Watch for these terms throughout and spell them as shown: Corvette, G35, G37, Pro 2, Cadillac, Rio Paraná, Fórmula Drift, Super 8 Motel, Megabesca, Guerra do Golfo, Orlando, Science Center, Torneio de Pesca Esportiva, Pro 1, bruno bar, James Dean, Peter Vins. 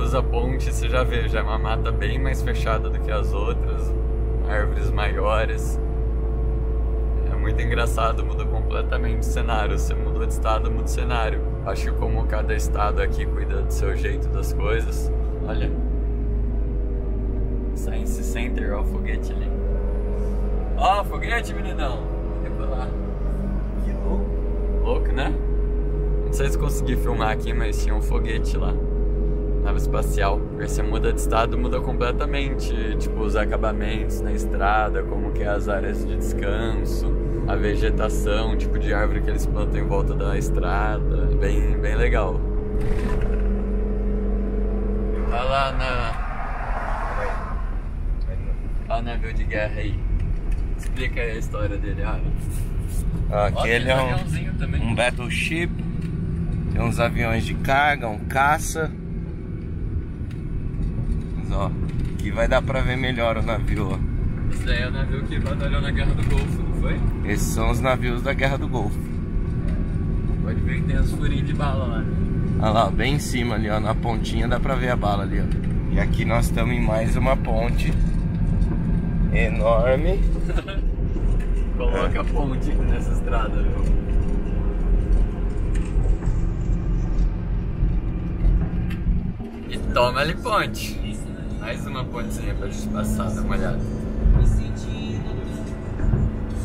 cruza a ponte, você já vê, já é uma mata bem mais fechada do que as outras, árvores maiores. É muito engraçado, muda completamente o cenário. Você mudou de estado, muda o cenário. Acho que como cada estado aqui cuida do seu jeito das coisas. Olha, Science Center, ó o foguete ali. Ó o foguete, meninão. Que louco. Louco, né? Não sei se consegui filmar aqui, mas tinha um foguete lá. Nave espacial. Porque você muda de estado, muda completamente. Tipo, os acabamentos na estrada, como que é as áreas de descanso, a vegetação, o tipo de árvore que eles plantam em volta da estrada. Bem legal. Olha lá o navio de guerra aí. Explica aí a história dele, olha. Aquele é um battleship. Tem uns aviões de carga, um caça. Mas ó, aqui vai dar pra ver melhor o navio, ó. Esse daí é o navio que batalhou na Guerra do Golfo, não foi? Esses são os navios da Guerra do Golfo. Pode ver que tem uns furinhos de bala lá, né? Olha lá, bem em cima ali, ó, na pontinha dá pra ver a bala ali, ó. E aqui nós estamos em mais uma ponte enorme. Coloca a ponte nessa estrada, viu? E toma ali ponte. Mais uma pontezinha pra gente passar, dá uma olhada.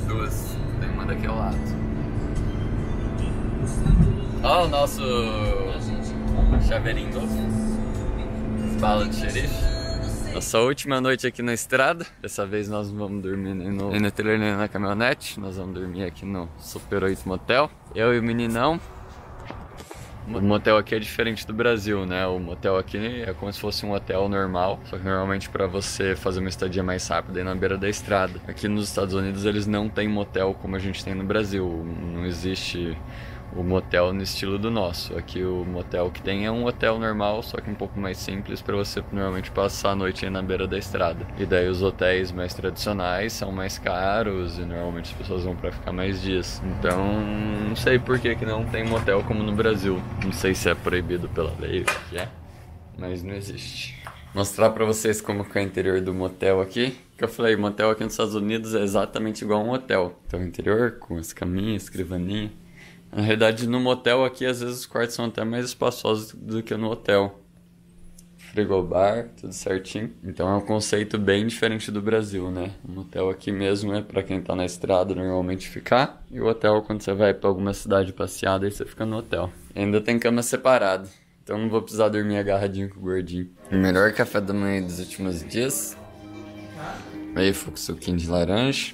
Duas, tem uma daqui ao lado. Ó o nosso chaveirinho novo. Bala de xerife. Nossa última noite aqui na estrada. Dessa vez nós não vamos dormir nem no trailer nem na caminhonete. Nós vamos dormir aqui no Super 8 Motel. Eu e o meninão. O motel aqui é diferente do Brasil, né? O motel aqui é como se fosse um hotel normal. Só que normalmente para você fazer uma estadia mais rápida é na beira da estrada. Aqui nos Estados Unidos eles não têm motel como a gente tem no Brasil. Não existe o motel no estilo do nosso. Aqui o motel que tem é um hotel normal, só que um pouco mais simples, para você normalmente passar a noite aí na beira da estrada. E daí os hotéis mais tradicionais são mais caros e normalmente as pessoas vão para ficar mais dias. Então não sei por que que não tem motel como no Brasil. Não sei se é proibido pela lei ou o que é, mas não existe. Mostrar para vocês como que é o interior do motel aqui. Que eu falei, motel aqui nos Estados Unidos é exatamente igual a um hotel. Então o interior com as caminhas, escrivaninha. Na realidade, no motel aqui, às vezes os quartos são até mais espaçosos do que no hotel. Frigobar, tudo certinho. Então é um conceito bem diferente do Brasil, né? O motel aqui mesmo é pra quem tá na estrada normalmente ficar. E o hotel, quando você vai pra alguma cidade passeada, aí você fica no hotel. E ainda tem cama separada. Então não vou precisar dormir agarradinho com o gordinho. O melhor café da manhã dos últimos dias. Aí foi com suquinho de laranja.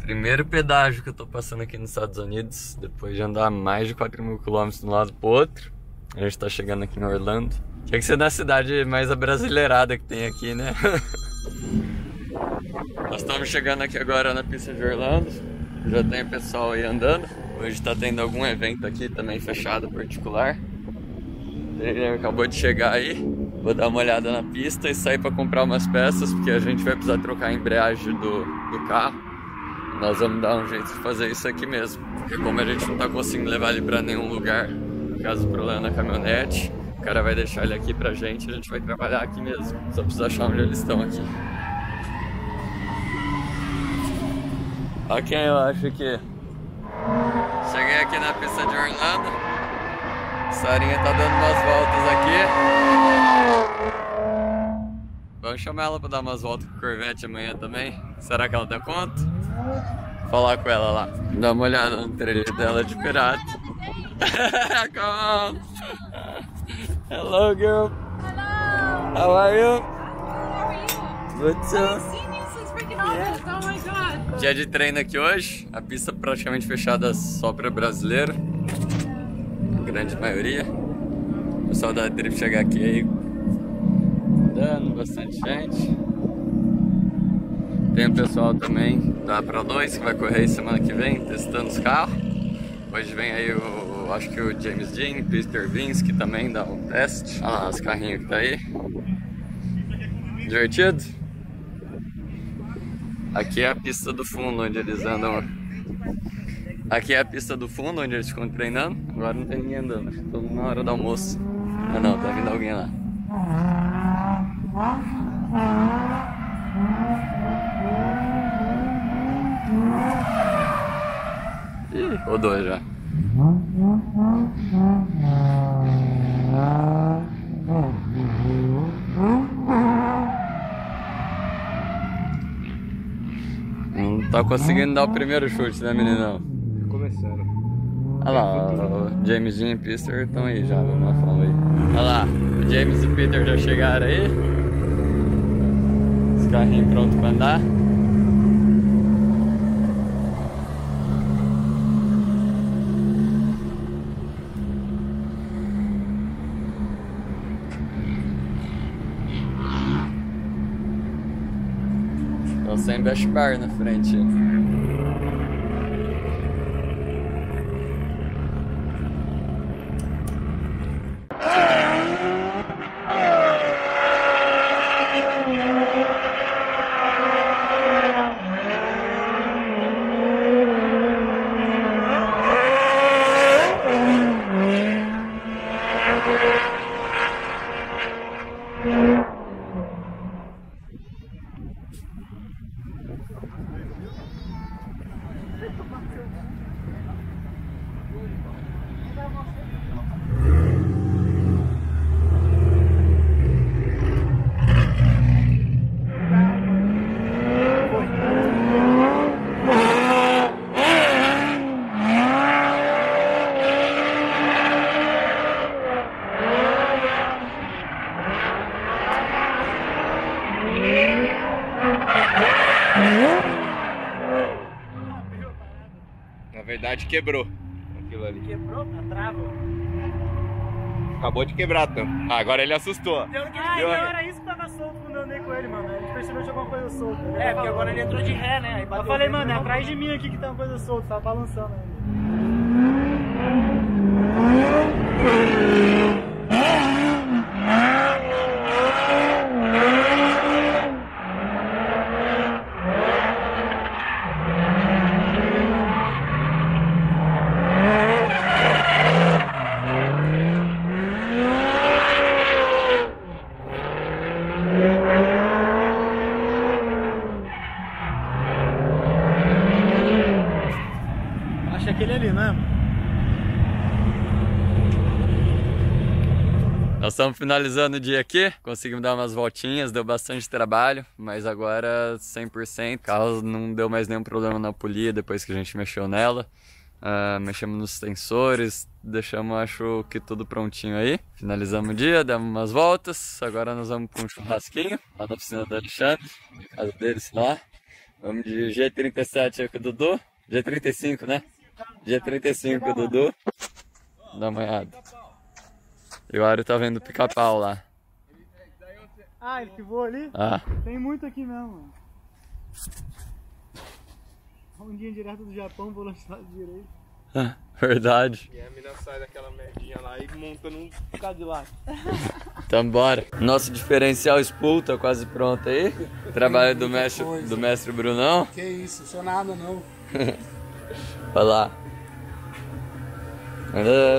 Primeiro pedágio que eu tô passando aqui nos Estados Unidos, depois de andar mais de 4.000 km de um lado pro outro. A gente tá chegando aqui em Orlando. Tinha que ser na cidade mais abrasileirada que tem aqui, né? Nós estamos chegando aqui agora na pista de Orlando. Já tem o pessoal aí andando. Hoje tá tendo algum evento aqui também fechado, particular. Ele acabou de chegar aí. Vou dar uma olhada na pista e sair pra comprar umas peças, porque a gente vai precisar trocar a embreagem do carro. Nós vamos dar um jeito de fazer isso aqui mesmo. Porque como a gente não tá conseguindo levar ele pra nenhum lugar, no caso do problema na caminhonete, o cara vai deixar ele aqui pra gente, a gente vai trabalhar aqui mesmo. Só precisa achar onde eles estão aqui. Olha quem eu acho que... Cheguei aqui na pista de Orlando. A Sarinha tá dando umas voltas aqui. Vamos chamar ela pra dar umas voltas com o Corvette amanhã também. Será que ela dá conta? Falar com ela lá. Dá uma olhada no trailer dela de pirata. Come on. Hello, girl. Hello. How are you? How are you? Good too. I haven't seen you since freaking August. Oh my God. Dia de treino aqui hoje. A pista praticamente fechada só para brasileiro. A grande maioria. O pessoal da Drift chegar aqui aí. Dando bastante gente. Tem o pessoal também da Pro 2 que vai correr semana que vem, testando os carros. Hoje vem aí acho que o James Dean, Peter Vins, que também dá um teste. Olha lá os carrinhos que tá aí. Divertido? Aqui é a pista do fundo onde eles andam. Aqui é a pista do fundo onde eles ficam treinando. Agora não tem ninguém andando, todo mundo na hora do almoço. Ah não, tá vindo alguém lá. Ih, rodou já. Não tá conseguindo dar o primeiro chute, né, meninão? Tá começando. Olha lá, o James Dean e Peter estão aí já, vamos lá falando aí. Olha lá, o James e o Peter já chegaram aí. Os carrinhos prontos pra andar. Estão sem bash bar na frente. Quebrou aquilo ali. Quebrou a trava? Acabou de quebrar, então. Ah, agora ele assustou. Deu, era isso que tava solto quando eu andei com ele, mano. A gente percebeu de alguma coisa solta. É, porque agora ele entrou de ré, né? Eu falei, mano, é atrás de mim aqui que tá uma coisa solta, tava balançando ainda. Nós estamos finalizando o dia aqui, conseguimos dar umas voltinhas, deu bastante trabalho, mas agora 100%. O carro não deu mais nenhum problema na polia depois que a gente mexeu nela. Mexemos nos sensores, deixamos, acho que tudo prontinho aí. Finalizamos o dia, demos umas voltas, agora nós vamos para um churrasquinho lá na oficina do Alexandre, na casa deles lá. Vamos de G37 aí com o Dudu, G35, né? G35 com o Dudu, da manhã. E o Ario tá vendo o pica-pau lá. Ah, ele pivou ali? Ah. Tem muito aqui mesmo, mano. Rondinha direto do Japão, vou lançar direito. Verdade. E a mina sai daquela merdinha lá e monta num Cadillac. Então bora. Nosso diferencial spool tá quase pronto aí. Trabalho do mestre Brunão. Que isso, não sou nada não. Vai lá.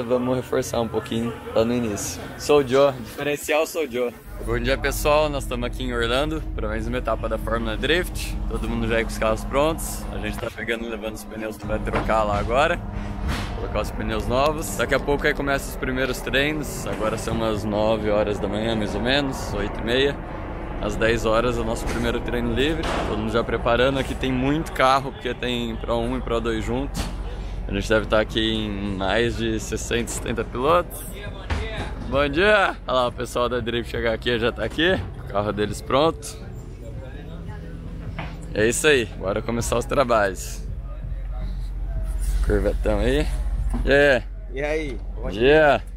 Vamos reforçar um pouquinho, tá no início. Sou o Joe, diferencial sou o Joe. Bom dia pessoal, nós estamos aqui em Orlando para mais uma etapa da Fórmula Drift. Todo mundo já é com os carros prontos. A gente tá pegando e levando os pneus para trocar lá agora. Colocar os pneus novos. Daqui a pouco aí começam os primeiros treinos. Agora são umas 9 horas da manhã mais ou menos, 8h30. Às 10 horas é o nosso primeiro treino livre. Todo mundo já preparando, aqui tem muito carro porque tem Pro 1 e Pro 2 juntos. A gente deve estar aqui em mais de 60, 70 pilotos. Bom dia, bom dia! Bom dia! Olha lá, o pessoal da Drift chegar aqui, já tá aqui. O carro deles pronto. É isso aí, bora começar os trabalhos. Corvetão aí. E aí? E aí? Bom dia!